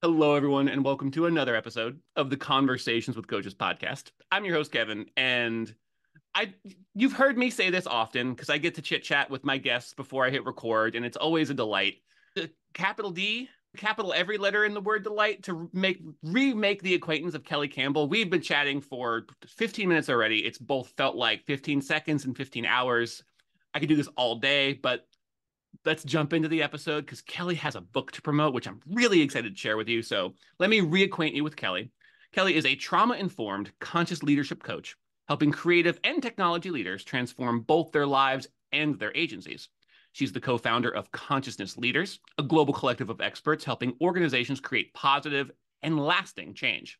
Hello, everyone, and welcome to another episode of the Conversations with Coaches podcast. I'm your host, Kevin, and you've heard me say this often because I get to chit-chat with my guests before I hit record, and it's always a delight. The capital D, capital every letter in the word delight to remake the acquaintance of Kelly Campbell. We've been chatting for 15 minutes already. It's both felt like 15 seconds and 15 hours. I could do this all day, but let's jump into the episode because Kelly has a book to promote, which I'm really excited to share with you. So let me reacquaint you with Kelly. Kelly is a trauma-informed, conscious leadership coach, helping creative and technology leaders transform both their lives and their agencies. She's the co-founder of Consciousness Leaders, a global collective of experts helping organizations create positive and lasting change.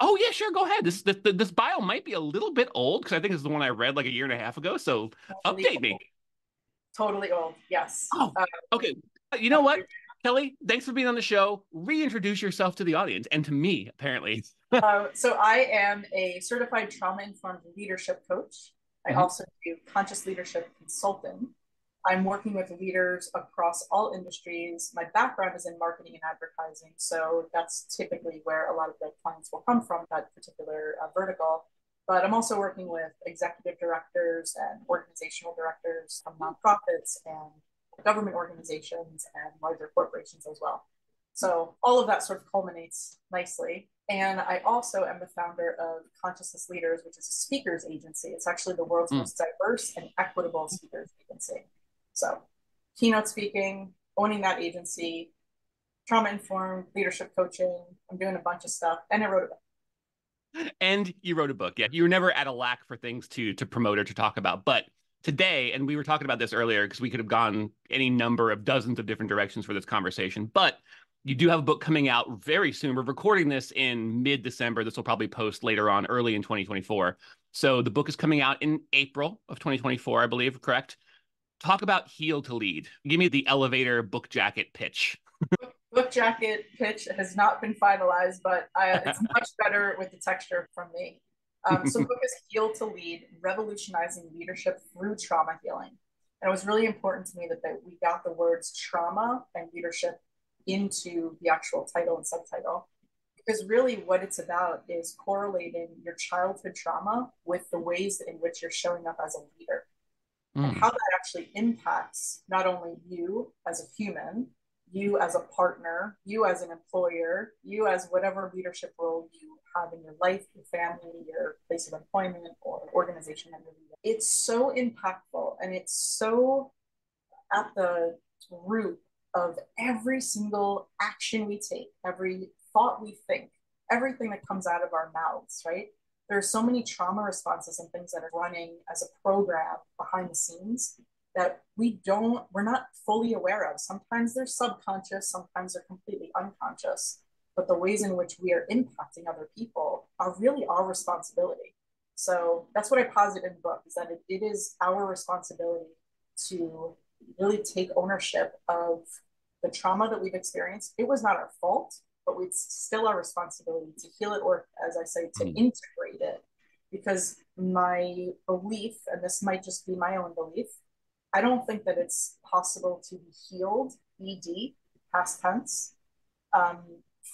Oh, yeah, sure. Go ahead. This bio might be a little bit old because I think it's the one I read like a year and a half ago. So update me. Totally old. Yes. Oh, okay. You know what, Kelly, thanks for being on the show. Reintroduce yourself to the audience and to me, apparently. So I am a certified trauma-informed leadership coach. I also do conscious leadership consulting. I'm working with leaders across all industries. My background is in marketing and advertising. So that's typically where a lot of the clients will come from, that particular vertical. But I'm also working with executive directors and organizational directors from nonprofits and government organizations and larger corporations as well. So all of that sort of culminates nicely. And I also am the founder of Consciousness Leaders, which is a speakers agency. It's actually the world's most diverse and equitable speakers agency. So keynote speaking, owning that agency, trauma-informed leadership coaching. I'm doing a bunch of stuff. And I wrote a book. And you wrote a book. Yeah, you were never at a lack for things to promote or to talk about. But today, and we were talking about this earlier because we could have gone any number of dozens of different directions for this conversation. But you do have a book coming out very soon. We're recording this in mid-December. This will probably post later on, early in 2024. So the book is coming out in April of 2024, I believe, correct? Talk about Heal to Lead. Give me the elevator book jacket pitch. Book jacket pitch has not been finalized, but it's much better with the texture from me. So the book is Heal to Lead, Revolutionizing Leadership Through Trauma Healing. And it was really important to me that we got the words trauma and leadership into the actual title and subtitle, because really what it's about is correlating your childhood trauma with the ways in which you're showing up as a leader and how that actually impacts not only you as a human, you as a partner, you as an employer, you as whatever leadership role you have in your life, your family, your place of employment or organization that you're leading. It's so impactful and it's so at the root of every single action we take, every thought we think, everything that comes out of our mouths, right? There are so many trauma responses and things that are running as a program behind the scenes that we're not fully aware of. Sometimes they're subconscious, sometimes they're completely unconscious, but the ways in which we are impacting other people are really our responsibility. So that's what I posit in the book, is that it is our responsibility to really take ownership of the trauma that we've experienced. It was not our fault, but it's still our responsibility to heal it, or as I say, to integrate it. Because my belief, and this might just be my own belief, I don't think that it's possible to be healed, ED, past tense,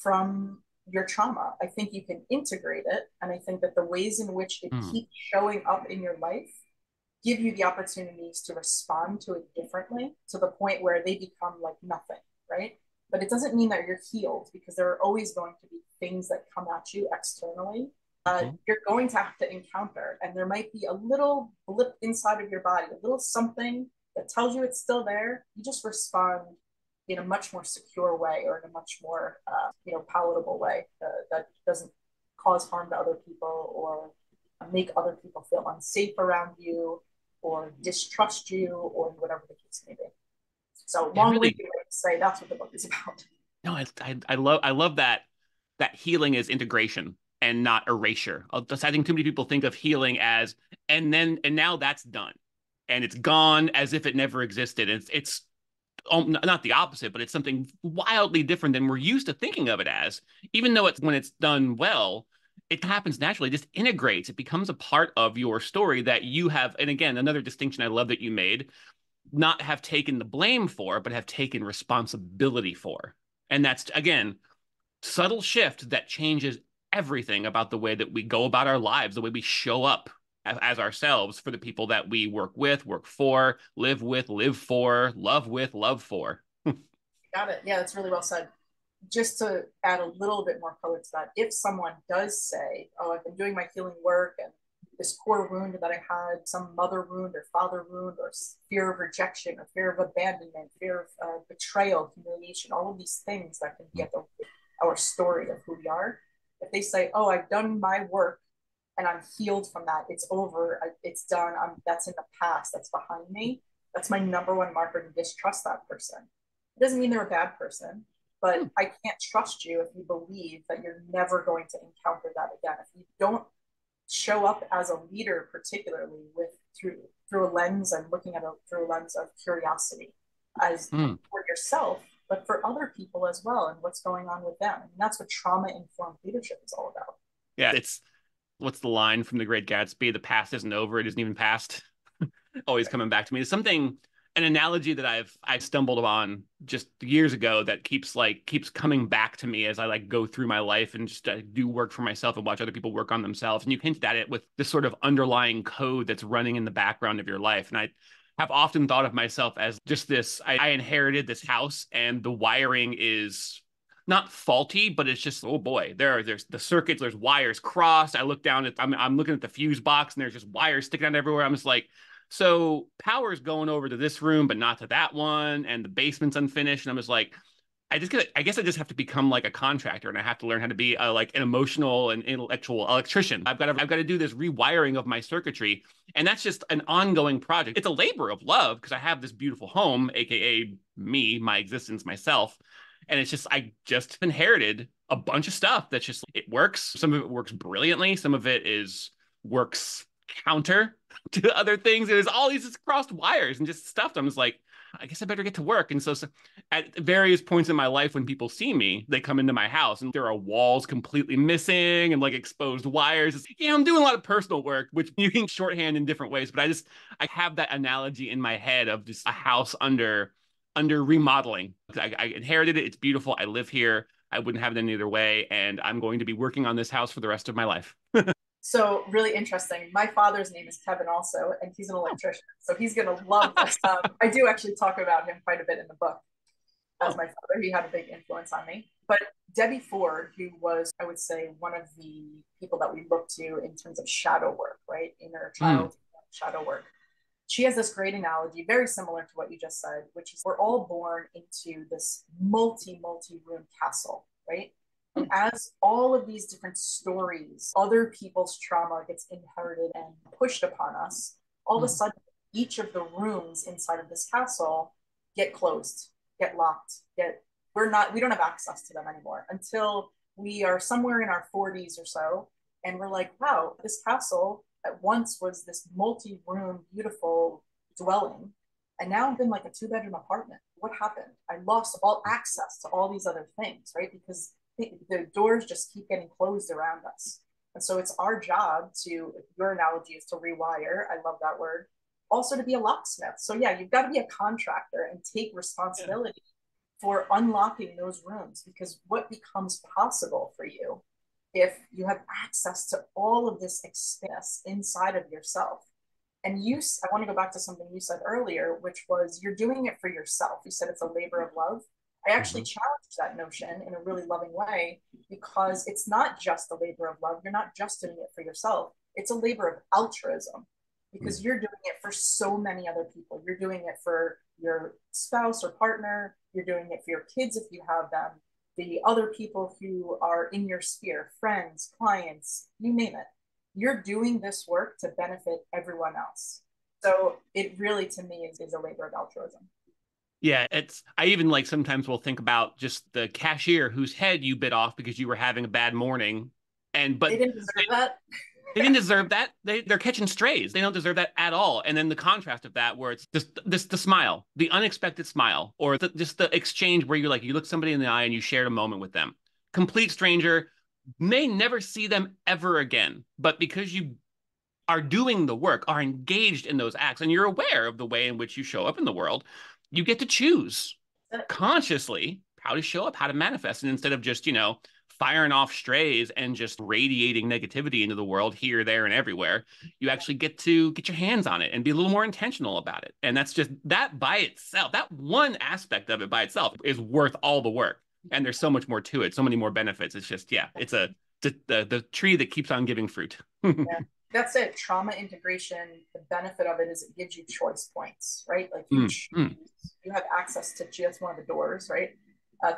from your trauma. I think you can integrate it. And I think that the ways in which it keeps showing up in your life give you the opportunities to respond to it differently, to the point where they become like nothing, right? But it doesn't mean that you're healed, because there are always going to be things that come at you externally. You're going to have to encounter, and there might be a little blip inside of your body, a little something that tells you it's still there. You just respond in a much more secure way, or in a much more palatable way that doesn't cause harm to other people or make other people feel unsafe around you or distrust you or whatever the case may be. So long-winded way to say that's what the book is about. No, I love that healing is integration and not erasure. I think too many people think of healing as, and now that's done. And it's gone as if it never existed. It's not the opposite, but it's something wildly different than we're used to thinking of it as. Even though when it's done well, it happens naturally, it just integrates. It becomes a part of your story that you have. And again, another distinction I love that you made, not have taken the blame for, but have taken responsibility for. And that's, again, subtle shift that changes everything about the way that we go about our lives, the way we show up as ourselves for the people that we work with, work for, live with, live for, love with, love for. Got it. Yeah, that's really well said. Just to add a little bit more color to that, if someone does say, oh, I've been doing my healing work and this core wound that I had, some mother wound or father wound or fear of rejection or fear of abandonment, fear of betrayal, humiliation, all of these things that can get our story of who we are. If they say, oh, I've done my work and I'm healed from that, it's over, it's done, that's in the past, that's behind me, that's my number one marker to distrust that person. It doesn't mean they're a bad person, but I can't trust you if you believe that you're never going to encounter that again. If you don't show up as a leader, particularly through a lens and looking at it through a lens of curiosity as for yourself, but for other people as well and what's going on with them. I mean, that's what trauma-informed leadership is all about. Yeah, it's, what's the line from The Great Gatsby? The past isn't over, it isn't even past. Always coming back to me. It's something, an analogy that I stumbled on just years ago that keeps coming back to me as I go through my life and just do work for myself and watch other people work on themselves. And you hinted at it with this sort of underlying code that's running in the background of your life. And I've often thought of myself as just this, I inherited this house and the wiring is not faulty, but it's just, oh boy, there's the circuits, there's wires crossed. I look down at, I'm looking at the fuse box and there's just wires sticking out everywhere. I'm just like, so power's going over to this room, but not to that one. And the basement's unfinished. And I'm just like, I guess I just have to become like a contractor and I have to learn how to be like an emotional and intellectual electrician. I've got to do this rewiring of my circuitry. And that's just an ongoing project. It's a labor of love because I have this beautiful home, AKA me, my existence, myself. And it's just, I just inherited a bunch of stuff that's just, it works. Some of it works brilliantly. Some of it works counter to other things. There's all these just crossed wires and just stuff. I'm just like, I guess I better get to work. And so at various points in my life, when people see me, they come into my house and there are walls completely missing and like exposed wires. It's, yeah, I'm doing a lot of personal work, which you can shorthand in different ways. But I have that analogy in my head of just a house under remodeling. I inherited it. It's beautiful. I live here. I wouldn't have it any other way. And I'm going to be working on this house for the rest of my life. So really interesting. My father's name is Kevin also, and he's an electrician. So he's going to love this. I do actually talk about him quite a bit in the book. As my father, he had a big influence on me. But Debbie Ford, who was, I would say, one of the people that we look to in terms of shadow work, right? Inner child shadow work. She has this great analogy, very similar to what you just said, which is we're all born into this multi-room castle, right? And as all of these different stories, other people's trauma gets inherited and pushed upon us, all of a sudden, each of the rooms inside of this castle get closed, get locked, we don't have access to them anymore until we are somewhere in our 40s or so. And we're like, wow, this castle at once was this multi-room, beautiful dwelling. And now I'm in like a 2-bedroom apartment. What happened? I lost all access to all these other things, right? Because the doors just keep getting closed around us. And so it's our job to, your analogy is to rewire. I love that word. Also to be a locksmith. So yeah, you've got to be a contractor and take responsibility for unlocking those rooms, because what becomes possible for you if you have access to all of this expanse inside of yourself. And I want to go back to something you said earlier, which was you're doing it for yourself. You said it's a labor of love. I actually challenged that notion in a really loving way, because it's not just a labor of love. You're not just doing it for yourself. It's a labor of altruism, because you're doing it for so many other people. You're doing it for your spouse or partner. You're doing it for your kids if you have them, the other people who are in your sphere, friends, clients, you name it. You're doing this work to benefit everyone else. So it really, to me, is a labor of altruism. Yeah, I even sometimes will think about just the cashier whose head you bit off because you were having a bad morning. But they didn't deserve that. They didn't deserve that. They're catching strays. They don't deserve that at all. And then the contrast of that, where it's just the smile, the unexpected smile, or just the exchange where you're like, you look somebody in the eye and you shared a moment with them. Complete stranger, may never see them ever again. But because you are doing the work, are engaged in those acts, and you're aware of the way in which you show up in the world, you get to choose consciously how to show up, how to manifest. And instead of just, firing off strays and just radiating negativity into the world here, there, and everywhere. You actually get to get your hands on it and be a little more intentional about it. And that's just, that by itself, that one aspect of it by itself is worth all the work. And there's so much more to it, so many more benefits. It's just, yeah, it's the tree that keeps on giving fruit. Yeah. That's it. Trauma integration, the benefit of it is it gives you choice points, right? Like you, you have access to just one of the doors, right?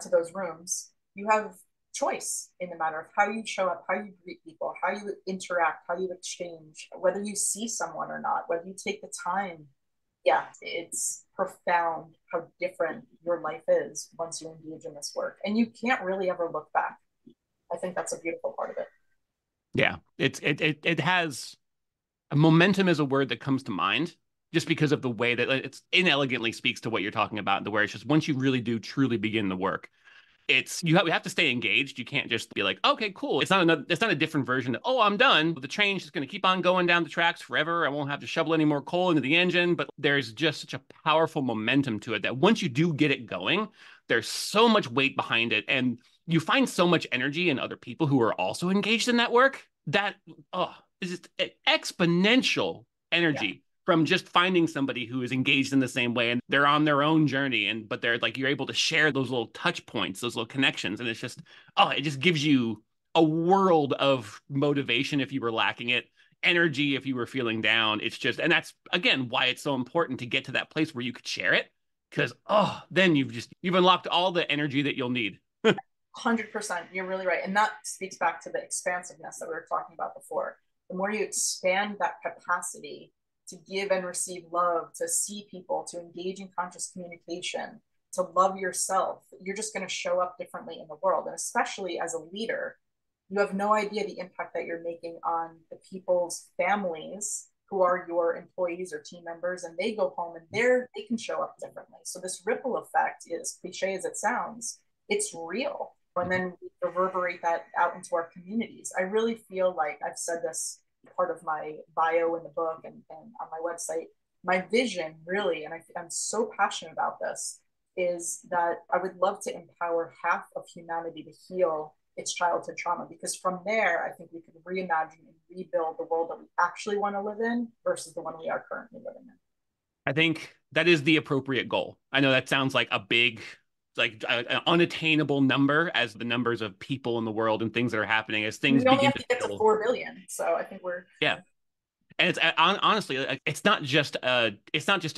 To those rooms. You have choice in the matter of how you show up, how you greet people, how you interact, how you exchange, whether you see someone or not, whether you take the time. Yeah, it's profound how different your life is once you engage in this work. And you can't really ever look back. I think that's a beautiful part of it. Yeah, it has a momentum is a word that comes to mind just because of the way that it's inelegantly speaks to what you're talking about, the where it's just once you really do truly begin the work, it's you have to stay engaged. You can't just be like, okay, cool. It's not a different version of, oh, I'm done. The train's just going to keep on going down the tracks forever. I won't have to shovel any more coal into the engine. But there's just such a powerful momentum to it that once you do get it going, there's so much weight behind it. And you find so much energy in other people who are also engaged in that work that it's just exponential energy from just finding somebody who is engaged in the same way and they're on their own journey. And, but they're like, you're able to share those little touch points, those little connections. And it's just, it just gives you a world of motivation if you were lacking it, energy if you were feeling down. It's just, and that's again, why it's so important to get to that place where you could share it. Cause, then you've unlocked all the energy that you'll need. 100%. You're really right. And that speaks back to the expansiveness that we were talking about before. The more you expand that capacity to give and receive love, to see people, to engage in conscious communication, to love yourself, you're just going to show up differently in the world. And especially as a leader, you have no idea the impact that you're making on the people's families who are your employees or team members, and they go home and they can show up differently. So this ripple effect is cliche as it sounds, it's real. And then we reverberate that out into our communities. I really feel like I've said this part of my bio in the book and on my website, my vision really, and I'm so passionate about this, is that I would love to empower half of humanity to heal its childhood trauma. Because from there, I think we could reimagine and rebuild the world that we actually want to live in versus the one we are currently living in. I think that is the appropriate goal. I know that sounds like a big, like an unattainable number as the numbers of people in the world and things that are happening as things begin to get to 4 billion. So I think we're, And it's honestly, it's not just a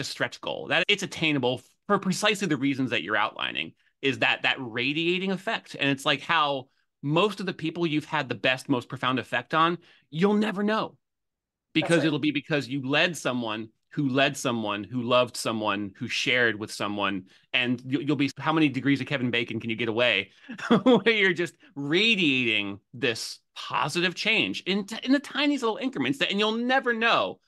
stretch goal that it's attainable for precisely the reasons that you're outlining is that radiating effect. And it's like how most of the people you've had the best, most profound effect on, you'll never know because it'll be because you led someone, who loved someone, who shared with someone. And you'll be, how many degrees of Kevin Bacon can you get away where you're just radiating this positive change in the tiniest little increments that, and you'll never know,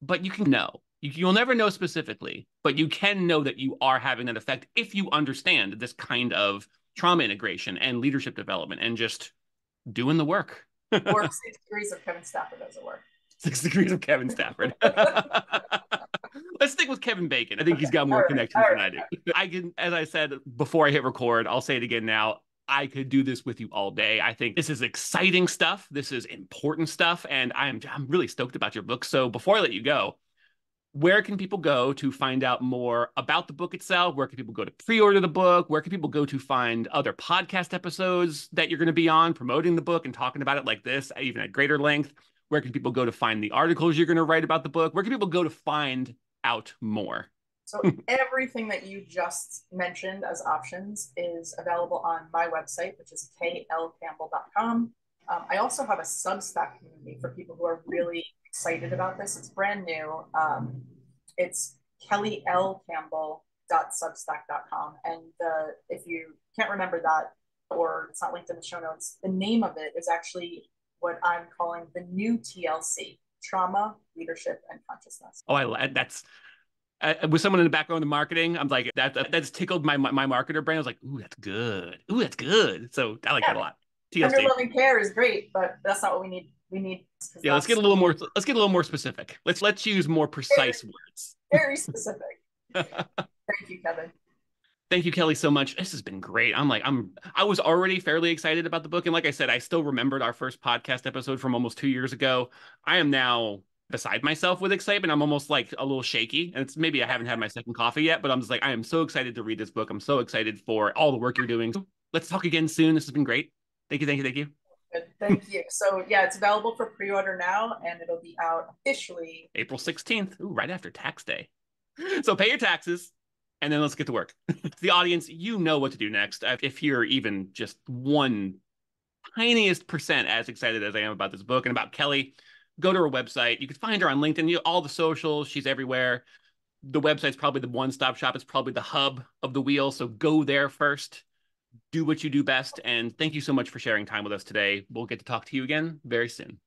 but you can know. You'll never know specifically, but you can know that you are having that effect if you understand this kind of trauma integration and leadership development and just doing the work. Or 6 degrees of Kevin Stafford as it were. 6 degrees of Kevin Stafford. Let's stick with Kevin Bacon. I think he's got more connections than I do. I can, as I said before I hit record, I'll say it again now. I could do this with you all day. I think this is exciting stuff. This is important stuff. And I'm really stoked about your book. So before I let you go, where can people go to find out more about the book itself? Where can people go to pre-order the book? Where can people go to find other podcast episodes that you're going to be on promoting the book and talking about it like this, even at greater length? Where can people go to find the articles you're going to write about the book? Where can people go to find out more? So everything that you just mentioned as options is available on my website, which is klcampbell.com. I also have a Substack community for people who are really excited about this. It's brand new. It's kellylcampbell.substack.com. And if you can't remember that, or it's not linked in the show notes, the name of it is actually what I'm calling the new TLC, trauma, leadership, and consciousness. With someone in the background of marketing, I'm like, that's tickled my marketer brain. I was like, ooh, that's good. Ooh, that's good. So I like that a lot. TLC. Under love and care is great, but that's not what we need. We need. Yeah, let's get a little more specific. Let's use more precise words. Very specific. Thank you, Kevin. Thank you, Kelly, so much. This has been great. I was already fairly excited about the book. And like I said, I still remembered our first podcast episode from almost 2 years ago. I am now beside myself with excitement. I'm almost like a little shaky. And it's maybe I haven't had my second coffee yet, but I'm just like, I am so excited to read this book. I'm so excited for all the work you're doing. Let's talk again soon. This has been great. Thank you. Thank you. Thank you. Good. Thank you. So yeah, it's available for pre-order now, and it'll be out officially April 16th, right after tax day. So pay your taxes. And then let's get to work. The audience, you know what to do next. If you're even just one tiniest percent as excited as I am about this book and about Kelly, go to her website. You can find her on LinkedIn, all the socials. She's everywhere. The website's probably the one-stop shop. It's probably the hub of the wheel. So go there first. Do what you do best. And thank you so much for sharing time with us today. We'll get to talk to you again very soon.